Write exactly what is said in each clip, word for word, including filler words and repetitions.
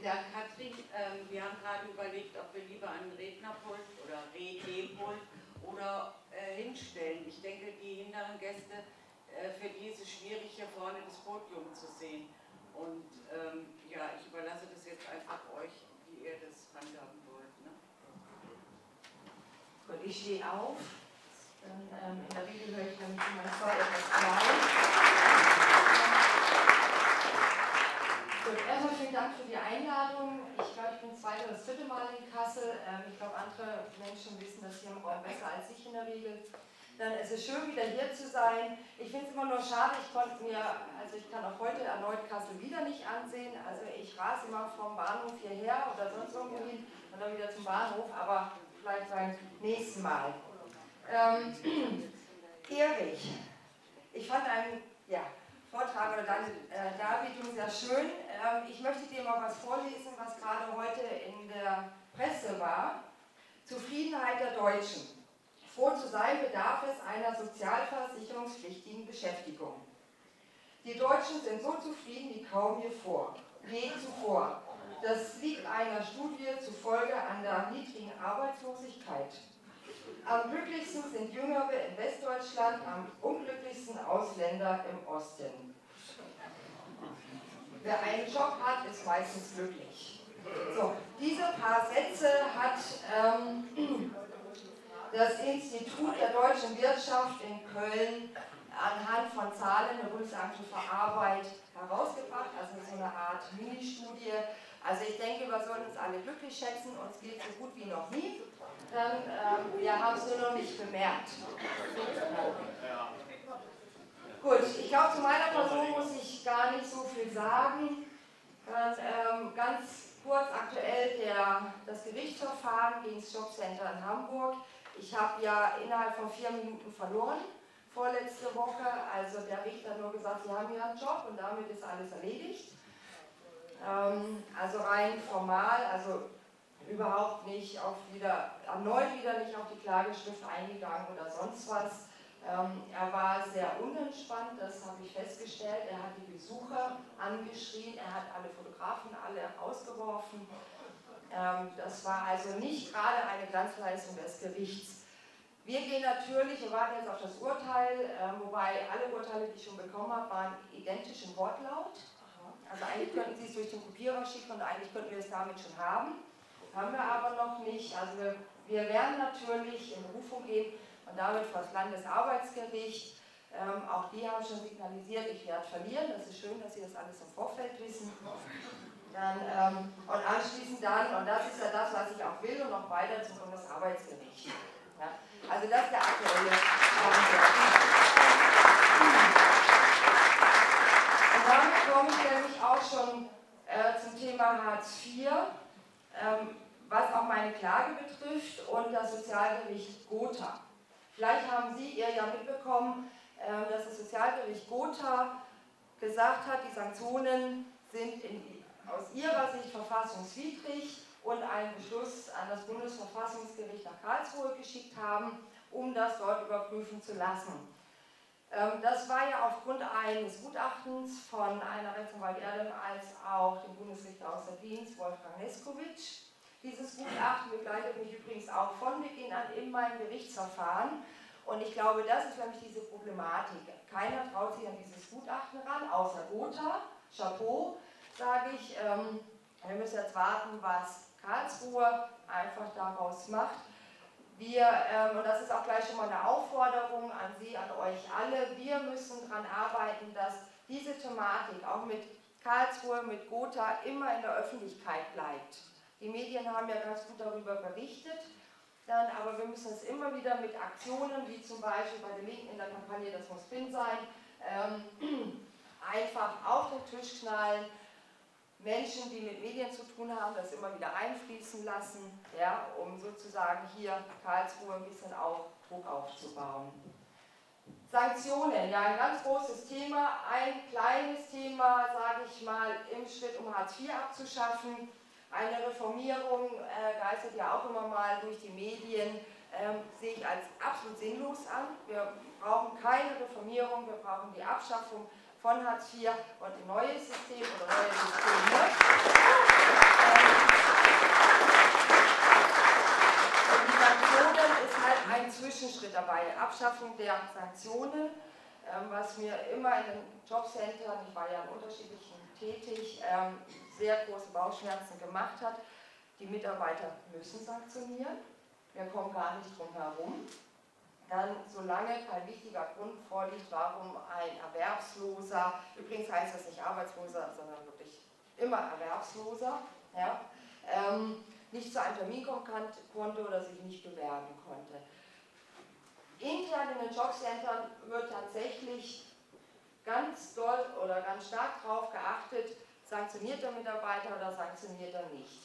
Vielen Dank, Katrin. Ähm, wir haben gerade überlegt, ob wir lieber einen Rednerpult oder Redepult oder äh, hinstellen. Ich denke, die hinteren Gäste, äh, für die ist es schwierig, hier vorne das Podium zu sehen. Und ähm, ja, ich überlasse das jetzt einfach euch, wie ihr das handhaben wollt. Ne? Gut, ich stehe auf. Dann, ähm, in der Regel höre ich dann zu meinem Vor etwas laut. Gut, erstmal vielen Dank für die Einladung. Ich glaube, ich bin das zweite oder das dritte Mal in Kassel. Ich glaube, andere Menschen wissen das hier im Raum besser als ich in der Regel. Dann ist es schön, wieder hier zu sein. Ich finde es immer nur schade, ich konnte mir, also ich kann auch heute erneut Kassel wieder nicht ansehen. Also ich rase immer vom Bahnhof hierher oder sonst irgendwo hin und dann wieder zum Bahnhof, aber vielleicht beim nächsten Mal. Ähm, Erich, ich fand einen, ja, Vortrag oder deine äh, Darbietung sehr schön. Ähm, ich möchte dir mal was vorlesen, was gerade heute in der Presse war. Zufriedenheit der Deutschen. Froh zu sein bedarf es einer sozialversicherungspflichtigen Beschäftigung. Die Deutschen sind so zufrieden wie kaum je vor. Je zuvor. Das liegt einer Studie zufolge an der niedrigen Arbeitslosigkeit. Am glücklichsten sind Jüngere in Westdeutschland, am unglücklichsten Ausländer im Osten. Wer einen Job hat, ist meistens glücklich. So, diese paar Sätze hat ähm, das Institut der deutschen Wirtschaft in Köln anhand von Zahlen der Bundesagentur für Arbeit herausgebracht, also so eine Art Mini-Studie. Also ich denke, wir sollten uns alle glücklich schätzen, uns geht so gut wie noch nie. Dann, ähm, wir haben es nur noch nicht bemerkt. Gut, ich glaube, zu meiner Person muss ich gar nicht so viel sagen. Dann, ähm, ganz kurz aktuell der, das Gerichtsverfahren gegen das Jobcenter in Hamburg. Ich habe ja innerhalb von vier Minuten verloren, vorletzte Woche. Also der Richter hat nur gesagt, Sie haben ja einen Job und damit ist alles erledigt. Ähm, also rein formal, also überhaupt nicht auf wieder, erneut wieder nicht auf die Klageschrift eingegangen oder sonst was. Ähm, er war sehr unentspannt, das habe ich festgestellt. Er hat die Besucher angeschrien, er hat alle Fotografen alle rausgeworfen. Ähm, das war also nicht gerade eine Glanzleistung des Gerichts. Wir gehen natürlich, wir warten jetzt auf das Urteil, äh, wobei alle Urteile, die ich schon bekommen habe, waren identisch im Wortlaut. Also eigentlich könnten Sie es durch den Kopierer schicken und eigentlich könnten wir es damit schon haben. Haben wir aber noch nicht. Also wir, wir werden natürlich in Berufung gehen und damit vor das Landesarbeitsgericht. Ähm, auch die haben schon signalisiert, ich werde verlieren. Das ist schön, dass Sie das alles im Vorfeld wissen. Dann, ähm, und anschließend dann, und das ist ja das, was ich auch will, und noch weiter zum Bundesarbeitsgericht. Ja, also das ist der aktuelle Stand. Und damit komme ich nämlich auch schon äh, zum Thema Hartz vier. Ähm, was auch meine Klage betrifft und das Sozialgericht Gotha. Vielleicht haben Sie ihr ja mitbekommen, ähm, dass das Sozialgericht Gotha gesagt hat, die Sanktionen sind in, aus ihrer Sicht verfassungswidrig und einen Beschluss an das Bundesverfassungsgericht nach Karlsruhe geschickt haben, um das dort überprüfen zu lassen. Ähm, das war ja aufgrund eines Gutachtens von einer Rechtsanwältin als auch dem Bundesrichter aus der Dienst, Wolfgang Neskowitsch. Dieses Gutachten begleitet mich übrigens auch von Beginn an in meinem Gerichtsverfahren. Und ich glaube, das ist nämlich diese Problematik. Keiner traut sich an dieses Gutachten ran, außer Gotha. Chapeau, sage ich. Ähm, wir müssen jetzt warten, was Karlsruhe einfach daraus macht. Wir, ähm, und das ist auch gleich schon mal eine Aufforderung an Sie, an euch alle, wir müssen daran arbeiten, dass diese Thematik auch mit Karlsruhe, mit Gotha immer in der Öffentlichkeit bleibt. Die Medien haben ja ganz gut darüber berichtet, dann, aber wir müssen es immer wieder mit Aktionen, wie zum Beispiel bei den Linken in der Kampagne Das muss drin sein, ähm, einfach auf den Tisch knallen, Menschen, die mit Medien zu tun haben, das immer wieder einfließen lassen, ja, um sozusagen hier Karlsruhe ein bisschen auch Druck aufzubauen. Sanktionen, ja, ein ganz großes Thema, ein kleines Thema, sage ich mal, im Schritt, um Hartz vier abzuschaffen. Eine Reformierung äh, geistert ja auch immer mal durch die Medien, äh, sehe ich als absolut sinnlos an. Wir brauchen keine Reformierung, wir brauchen die Abschaffung von Hartz vier und ein neues System oder neue Systeme. Und die Sanktionen ist halt ein Zwischenschritt dabei, Abschaffung der Sanktionen, was mir immer in den Jobcentern, ich war ja in unterschiedlichen tätig, sehr große Bauchschmerzen gemacht hat. Die Mitarbeiter müssen sanktionieren, wir kommen gar nicht drum herum. Dann, solange kein wichtiger Grund vorliegt, warum ein Erwerbsloser, übrigens heißt das nicht Arbeitsloser, sondern wirklich immer Erwerbsloser, ja, ähm, nicht zu einem Termin kommen konnte oder sich nicht bewerben konnte. Intern in den Jobcentern wird tatsächlich ganz doll oder ganz stark darauf geachtet, sanktioniert der Mitarbeiter oder sanktioniert er nicht.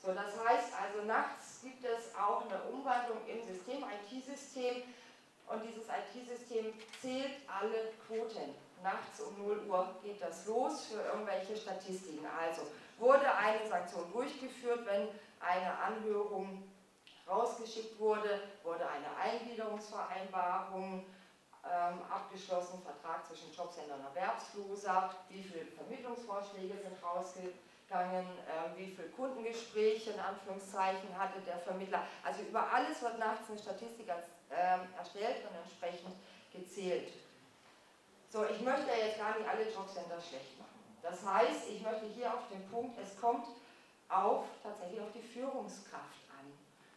So, das heißt also, nachts gibt es auch eine Umwandlung im System, I T-System, und dieses I T-System zählt alle Quoten. Nachts um null Uhr geht das los für irgendwelche Statistiken. Also wurde eine Sanktion durchgeführt, wenn eine Anhörung rausgeschickt wurde, wurde eine Eingliederungsvereinbarung ähm, abgeschlossen, Vertrag zwischen Jobcenter und Erwerbsloser, wie viele Vermittlungsvorschläge sind rausgegangen, wie viele Kundengespräche in Anführungszeichen hatte der Vermittler. Also über alles wird nachts eine Statistik erstellt und entsprechend gezählt. So, ich möchte ja jetzt gar nicht alle Jobcenter schlecht machen. Das heißt, ich möchte hier auf den Punkt, es kommt auf, tatsächlich auf die Führungskraft an.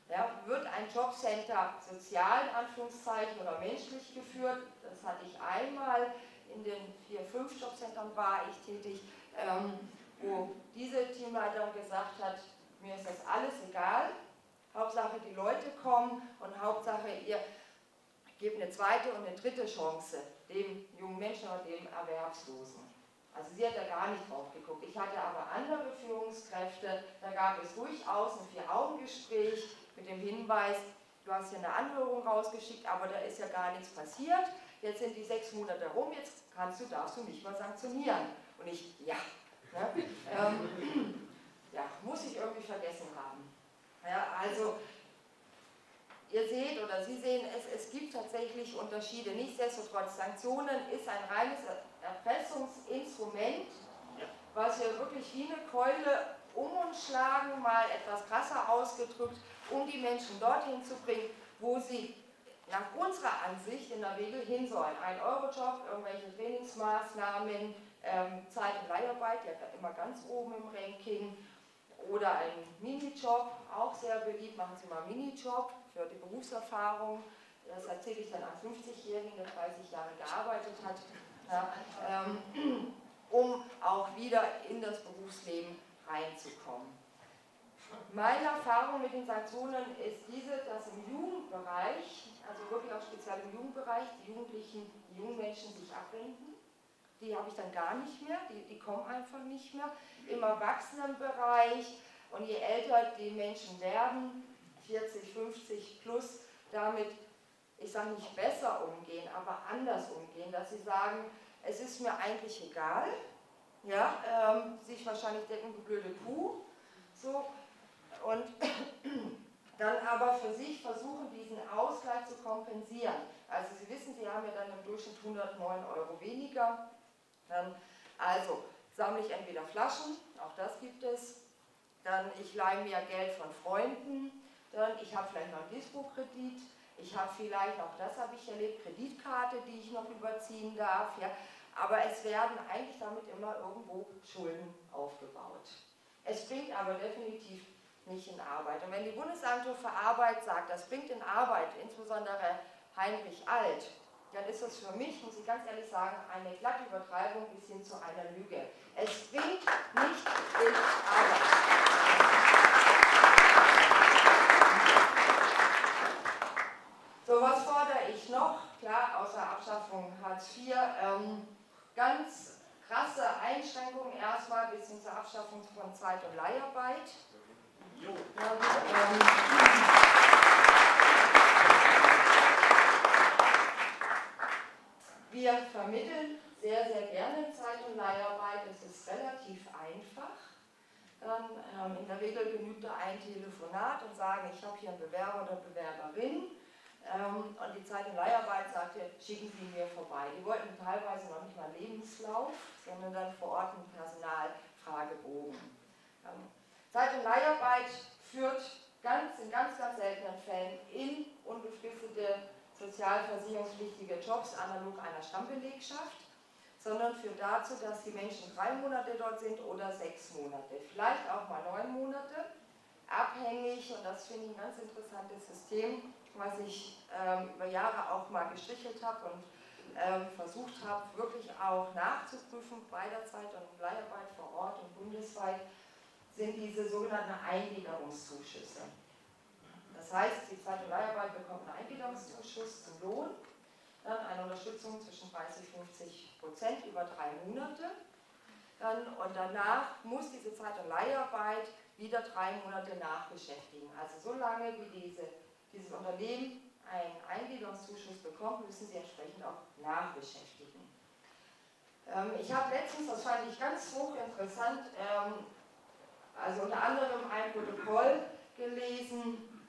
Ja, wird ein Jobcenter sozial in Anführungszeichen oder menschlich geführt? Das hatte ich einmal, in den vier, fünf Jobcentern war ich tätig, ähm, wo diese Teamleiterin gesagt hat, mir ist das alles egal, Hauptsache die Leute kommen und Hauptsache ihr gebt eine zweite und eine dritte Chance dem jungen Menschen oder dem Erwerbslosen. Also sie hat da gar nicht drauf geguckt. Ich hatte aber andere Führungskräfte, da gab es durchaus ein Vier-Augen-Gespräch mit dem Hinweis, du hast hier eine Anhörung rausgeschickt, aber da ist ja gar nichts passiert, jetzt sind die sechs Monate rum, jetzt kannst du, darfst du nicht mal sanktionieren. Und ich, ja. Ne? Ähm, ja, muss ich irgendwie vergessen haben. Ja, also, ihr seht oder Sie sehen, es, es gibt tatsächlich Unterschiede. Nichtsdestotrotz, Sanktionen ist ein reines Erpressungsinstrument, was wir wirklich wie eine Keule um uns schlagen, mal etwas krasser ausgedrückt, um die Menschen dorthin zu bringen, wo sie nach unserer Ansicht in der Regel hin sollen. Ein Eurojob, irgendwelche Trainingsmaßnahmen, Zeit- und Leiharbeit, ja immer ganz oben im Ranking, oder ein Minijob, auch sehr beliebt, machen Sie mal einen Minijob für die Berufserfahrung, das erzähle ich dann an fünfzigjährigen, der dreißig Jahre gearbeitet hat, ja, ähm, um auch wieder in das Berufsleben reinzukommen. Meine Erfahrung mit den Sanktionen ist diese, dass im Jugendbereich, also wirklich auch speziell im Jugendbereich, die Jugendlichen, die jungen Menschen sich abwenden. Die habe ich dann gar nicht mehr, die, die kommen einfach nicht mehr. Im Erwachsenenbereich, und je älter die Menschen werden, vierzig, fünfzig plus, damit, ich sage nicht besser umgehen, aber anders umgehen, dass sie sagen, es ist mir eigentlich egal, ja, ähm, sich wahrscheinlich denken, die blöde Kuh, so, und dann aber für sich versuchen, diesen Ausgleich zu kompensieren. Also Sie wissen, Sie haben ja dann im Durchschnitt hundertneun Euro weniger. Dann, also sammle ich entweder Flaschen, auch das gibt es, dann ich leihe mir Geld von Freunden, dann ich habe vielleicht noch einen Dispo-Kredit, ich habe vielleicht, auch das habe ich erlebt, Kreditkarte, die ich noch überziehen darf, ja. Aber es werden eigentlich damit immer irgendwo Schulden aufgebaut. Es bringt aber definitiv nicht in Arbeit. Und wenn die Bundesagentur für Arbeit sagt, das bringt in Arbeit, insbesondere Heinrich Alt, dann ist das für mich, muss ich ganz ehrlich sagen, eine glatte Übertreibung bis hin zu einer Lüge. Es bringt nicht in Arbeit. So, was fordere ich noch? Klar, außer Abschaffung Hartz vier, ähm, ganz krasse Einschränkungen erstmal bis hin zur Abschaffung von Zeit- und Leiharbeit. Jo. Und, ähm, wir vermitteln sehr, sehr gerne Zeit- und Leiharbeit, das ist relativ einfach. Dann, ähm, in der Regel genügt da ein Telefonat und sagen, ich habe hier einen Bewerber oder Bewerberin, Ähm, und die Zeitung Leiharbeit sagte, schicken Sie mir vorbei. Die wollten teilweise noch nicht mal Lebenslauf, sondern dann vor Ort einen Personalfragebogen. Ähm, Zeitung Leiharbeit führt ganz, in ganz, ganz seltenen Fällen in unbefristete sozialversicherungspflichtige Jobs analog einer Stammbelegschaft, sondern führt dazu, dass die Menschen drei Monate dort sind oder sechs Monate, vielleicht auch mal neun Monate, abhängig, und das finde ich ein ganz interessantes System, was ich ähm, über Jahre auch mal gestrichelt habe und ähm, versucht habe, wirklich auch nachzuprüfen, beiderzeit und Leiharbeit vor Ort und bundesweit, sind diese sogenannten Eingliederungszuschüsse. Das heißt, die Zeitung Leiharbeit bekommt einen Eingliederungszuschuss zum Lohn, dann eine Unterstützung zwischen dreißig und fünfzig Prozent über drei Monate, dann, und danach muss diese Zeitung Leiharbeit wieder drei Monate nachbeschäftigen. Also so lange, wie diese, dieses Unternehmen einen Eingliederungszuschuss bekommt, müssen sie entsprechend auch nachbeschäftigen. Ähm, ich habe letztens, das fand ich ganz hochinteressant, ähm, also unter anderem ein Protokoll gelesen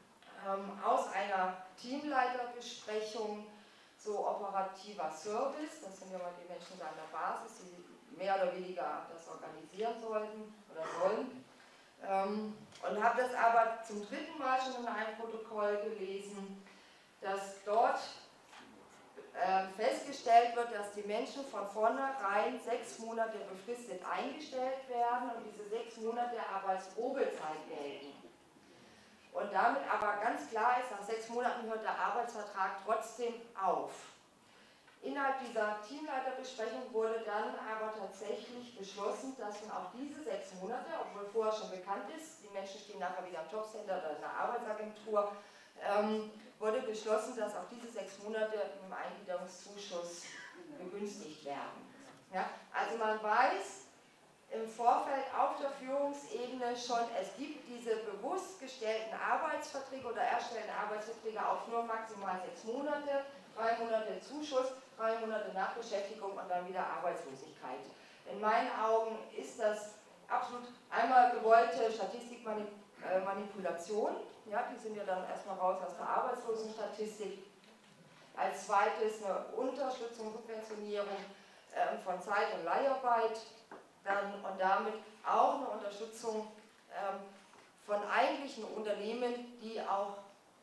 ähm, aus einer Teamleiterbesprechung, so operativer Service, das sind ja mal die Menschen da an der Basis, die mehr oder weniger das organisieren sollten oder sollen. Ähm, und habe das aber zum dritten Mal schon in einem Protokoll gelesen, dass dort äh, festgestellt wird, dass die Menschen von vornherein sechs Monate befristet eingestellt werden und diese sechs Monate aber als Probezeit gelten. Und damit aber ganz klar ist, nach sechs Monaten hört der Arbeitsvertrag trotzdem auf. Innerhalb dieser Teamleiterbesprechung wurde dann aber tatsächlich beschlossen, dass man auch diese sechs Monate, obwohl vorher schon bekannt ist, die Menschen stehen nachher wieder im Jobcenter oder in der Arbeitsagentur, ähm, wurde beschlossen, dass auch diese sechs Monate im Eingliederungszuschuss begünstigt werden. Ja? Also man weiß im Vorfeld auf der Führungsebene schon, es gibt diese bewusst gestellten Arbeitsverträge oder erstellten Arbeitsverträge auf nur maximal sechs Monate, drei Monate Zuschuss, drei Monate Nachbeschäftigung und dann wieder Arbeitslosigkeit. In meinen Augen ist das absolut einmal gewollte Statistikmanipulation, ja, die sind ja dann erstmal raus aus der Arbeitslosenstatistik, als zweites eine Unterstützung, Subventionierung von Zeit- und Leiharbeit, Dann und damit auch eine Unterstützung ähm, von eigentlichen Unternehmen, die auch,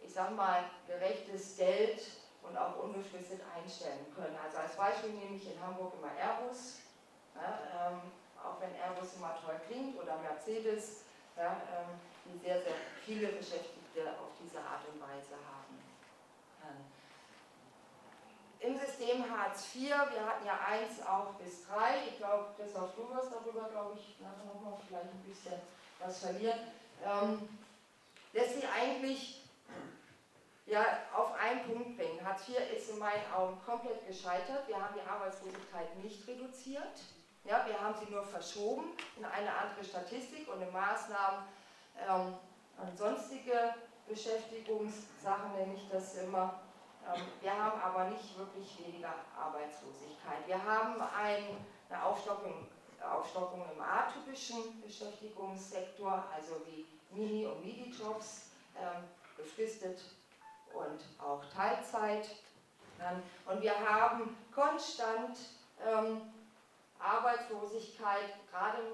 ich sag mal, gerechtes Geld und auch unbefristet einstellen können. Also als Beispiel nehme ich in Hamburg immer Airbus, ja, ähm, auch wenn Airbus immer toll klingt, oder Mercedes, ja, ähm, die sehr, sehr viele Beschäftigte auf diese Art und Weise haben. Ähm, Im System Hartz vier, wir hatten ja eins auch bis drei, ich glaube, das auch du wirst darüber, glaube ich, nachher nochmal vielleicht ein bisschen was verlieren, ähm, lässt sich eigentlich ja, auf einen Punkt bringen. Hartz vier ist in meinen Augen komplett gescheitert, wir haben die Arbeitslosigkeit nicht reduziert, ja, wir haben sie nur verschoben in eine andere Statistik und in Maßnahmen ähm, und sonstige Beschäftigungssachen, nenne ich das immer. Wir haben aber nicht wirklich weniger Arbeitslosigkeit. Wir haben eine Aufstockung, Aufstockung im atypischen Beschäftigungssektor, also wie Mini- und Midi-Jobs, befristet und auch Teilzeit. Und wir haben konstant Arbeitslosigkeit, gerade im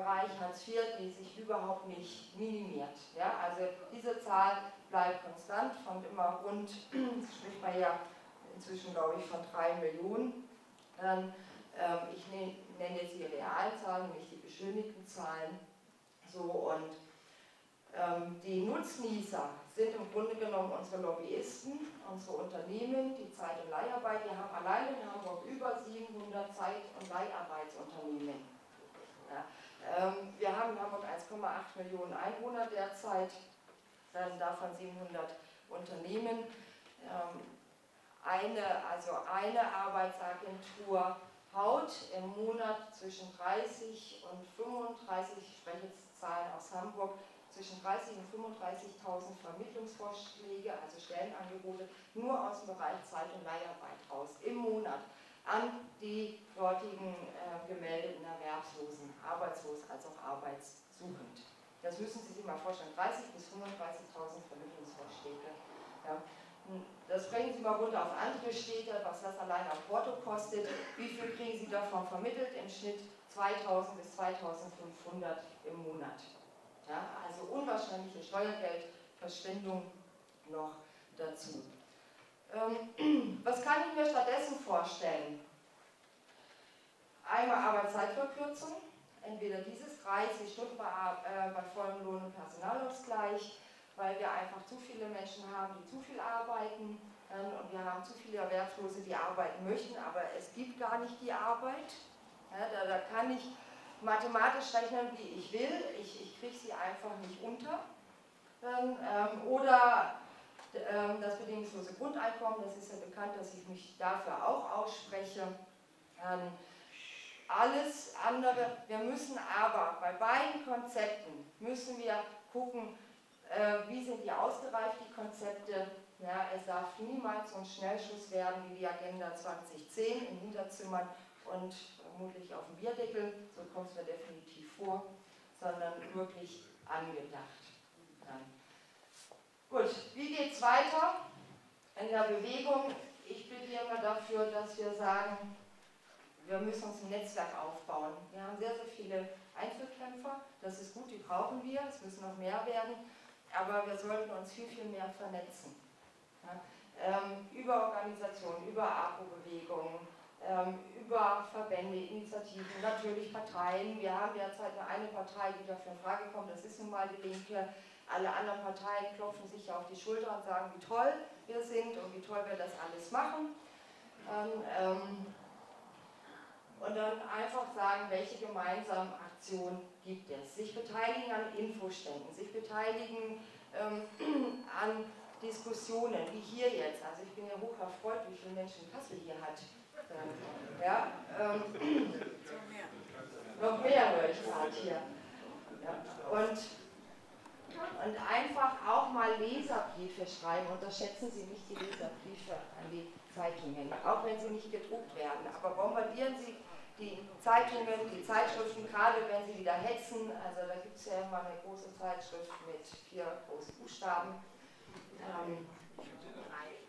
Bereich Hartz vier, die sich überhaupt nicht minimiert. Ja, also diese Zahl bleibt konstant von immer rund, spricht man ja inzwischen, glaube ich, von drei Millionen. Ähm, ich nenne jetzt die realen Zahlen, nicht die beschönigten Zahlen. So, und ähm, die Nutznießer sind im Grunde genommen unsere Lobbyisten, unsere Unternehmen, die Zeit- und Leiharbeit. Wir haben allein in Hamburg über siebenhundert Zeit- und Leiharbeitsunternehmen. Ja. Wir haben in Hamburg eins Komma acht Millionen Einwohner derzeit, davon siebenhundert Unternehmen. Eine, also eine Arbeitsagentur haut im Monat zwischen dreißig und fünfunddreißig, ich spreche jetzt Zahlen aus Hamburg, zwischen dreißig und fünfunddreißigtausend Vermittlungsvorschläge, also Stellenangebote, nur aus dem Bereich Zeit- und Leiharbeit raus im Monat an die dortigen äh, gemeldeten Erwerbslosen, arbeitslos als auch arbeitssuchend. Das müssen Sie sich mal vorstellen, dreißig bis fünfunddreißigtausend Vermittlungsvorschläge. Ja. Das sprechen Sie mal runter auf andere Städte, was das allein auf Porto kostet. Wie viel kriegen Sie davon vermittelt? Im Schnitt zweitausend bis zweitausendfünfhundert im Monat. Ja, also unwahrscheinliche Steuergeldverschwendung noch dazu. Ähm, was kann ich mir stattdessen vorstellen? Einmal Arbeitszeitverkürzung, entweder dieses dreißig Stunden bei, äh, bei vollem Lohn und Personalausgleich, weil wir einfach zu viele Menschen haben, die zu viel arbeiten äh, und wir haben zu viele Erwerbslose, die arbeiten möchten, aber es gibt gar nicht die Arbeit. Ja, da, da kann ich mathematisch rechnen, wie ich will, ich, ich kriege sie einfach nicht unter. Ähm, ähm, oder ähm, das bedingungslose Grundeinkommen, das ist ja bekannt, dass ich mich dafür auch ausspreche. Ähm, alles andere, wir müssen aber bei beiden Konzepten, müssen wir gucken, äh, wie sind die ausgereift, die Konzepte. Ja, es darf niemals so ein Schnellschuss werden wie die Agenda zwanzig zehn in Hinterzimmern und vermutlich auf dem Bierdeckel, so kommt es mir definitiv vor, sondern wirklich angedacht. Nein. Gut, wie geht es weiter in der Bewegung? Ich plädiere immer dafür, dass wir sagen, wir müssen uns ein Netzwerk aufbauen. Wir haben sehr, sehr viele Einzelkämpfer, das ist gut, die brauchen wir, es müssen noch mehr werden, aber wir sollten uns viel, viel mehr vernetzen. Ja? Ähm, über Organisationen, über APO-Bewegungen, über Verbände, Initiativen, natürlich Parteien. Wir haben derzeit nur eine Partei, die dafür in Frage kommt, das ist nun mal die Linke. Alle anderen Parteien klopfen sich ja auf die Schulter und sagen, wie toll wir sind und wie toll wir das alles machen. Und dann einfach sagen, welche gemeinsamen Aktionen gibt es. Sich beteiligen an Infoständen, sich beteiligen an Diskussionen, wie hier jetzt. Also ich bin ja hoch erfreut, wie viele Menschen Kassel hier hat. Ja, ähm, noch mehr Leute hier. Ja, und, und einfach auch mal Leserbriefe schreiben. Unterschätzen Sie nicht die Leserbriefe an die Zeitungen, auch wenn sie nicht gedruckt werden. Aber bombardieren Sie die Zeitungen, die Zeitschriften, gerade wenn Sie wieder hetzen. Also da gibt es ja immer eine große Zeitschrift mit vier großen Buchstaben. Ähm,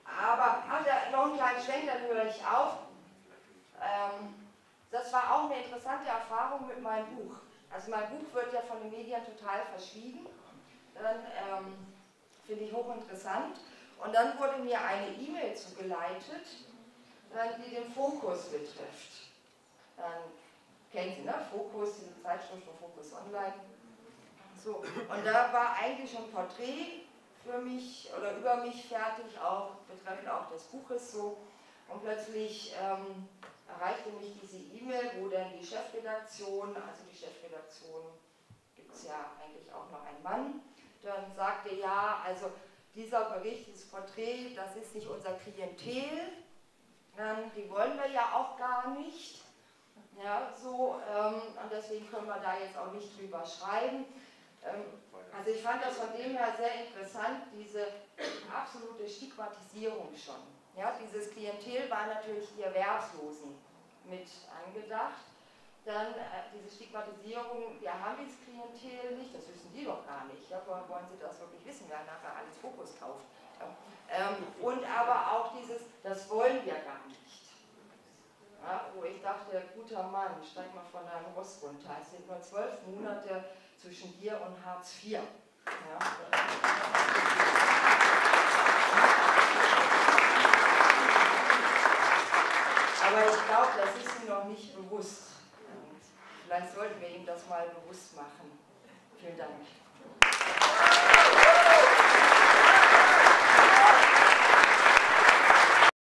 aber ach, noch einen kleinen Schwenk, dann höre ich auf. Das war auch eine interessante Erfahrung mit meinem Buch. Also mein Buch wird ja von den Medien total verschwiegen. Dann ähm, finde ich hochinteressant. Und dann wurde mir eine E-Mail zugeleitet, die den Fokus betrifft. Dann, kennen Sie, ne? Fokus, diese Zeitschrift von Fokus Online. So. Und da war eigentlich ein Porträt für mich oder über mich fertig, auch betreffend auch des Buches so. Und plötzlich ähm, erreichte mich diese E-Mail, wo dann die Chefredaktion, also die Chefredaktion gibt es ja eigentlich auch noch einen Mann, dann sagte, ja, also dieser Bericht, dieses Porträt, das ist nicht unser Klientel, ähm, die wollen wir ja auch gar nicht, ja, so, ähm, und deswegen können wir da jetzt auch nicht drüber schreiben. Ähm, also ich fand das von dem her sehr interessant, diese absolute Stigmatisierung schon. Ja, dieses Klientel war natürlich die Erwerbslosen mit angedacht. Dann äh, diese Stigmatisierung, wir haben dieses Klientel nicht, das wissen die doch gar nicht. Ja, woher wollen sie das wirklich wissen, wer nachher alles Fokus kauft. Ähm, und aber auch dieses, das wollen wir gar nicht. Ja, wo ich dachte, guter Mann, steig mal von deinem Ross runter. Es sind nur zwölf Monate zwischen dir und Hartz vier. Ja. Aber ich glaube, das ist ihm noch nicht bewusst. Vielleicht sollten wir ihm das mal bewusst machen. Vielen Dank.